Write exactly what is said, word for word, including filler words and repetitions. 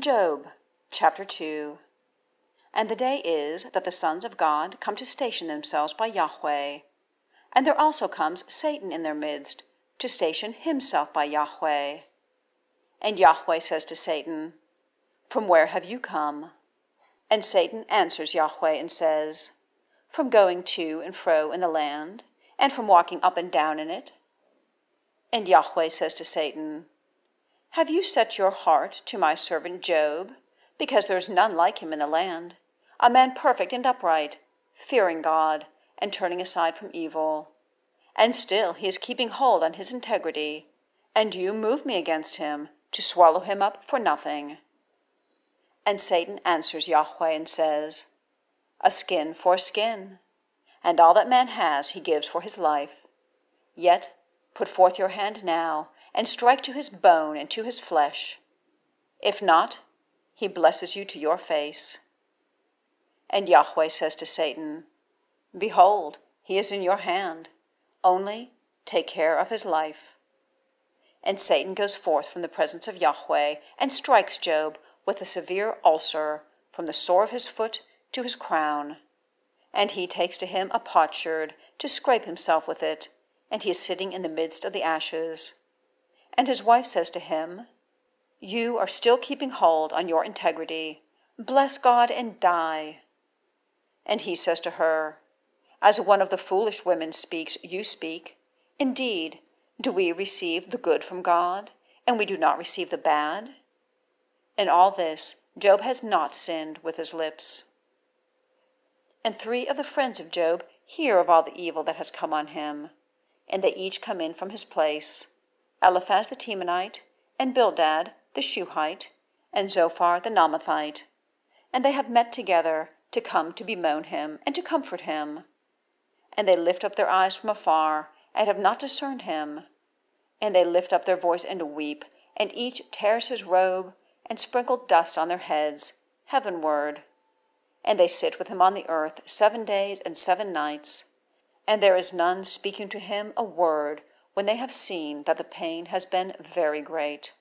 Job, chapter two. And the day is that the sons of God come to station themselves by Yahweh. And there also comes Satan in their midst, to station himself by Yahweh. And Yahweh says to Satan, From where have you come? And Satan answers Yahweh and says, From going to and fro in the land, and from walking up and down in it. And Yahweh says to Satan, Have you set your heart to my servant Job? Because there is none like him in the land, a man perfect and upright, fearing God, and turning aside from evil. And still he is keeping hold on his integrity, and you move me against him, to swallow him up for nothing. And Satan answers Yahweh and says, A skin for a skin, and all that man has he gives for his life. Yet put forth your hand now, and strike to his bone and to his flesh. If not, he blesses you to your face. And Yahweh says to Satan, Behold, he is in your hand. Only take care of his life. And Satan goes forth from the presence of Yahweh, and strikes Job with a severe ulcer, from the sore of his foot to his crown. And he takes to him a potsherd, to scrape himself with it, and he is sitting in the midst of the ashes. And his wife says to him, You are still keeping hold on your integrity. Bless God and die. And he says to her, As one of the foolish women speaks, you speak. Indeed, do we receive the good from God, and we do not receive the bad? In all this, Job has not sinned with his lips. And three of the friends of Job hear of all the evil that has come on him, and they each come in from his place. Eliphaz the Temanite, and Bildad the Shuhite, and Zophar the Naamathite. And they have met together to come to bemoan him, and to comfort him. And they lift up their eyes from afar, and have not discerned him. And they lift up their voice and weep, and each tears his robe, and sprinkle dust on their heads, heavenward. And they sit with him on the earth seven days and seven nights. And there is none speaking to him a word, when they have seen that the pain has been very great.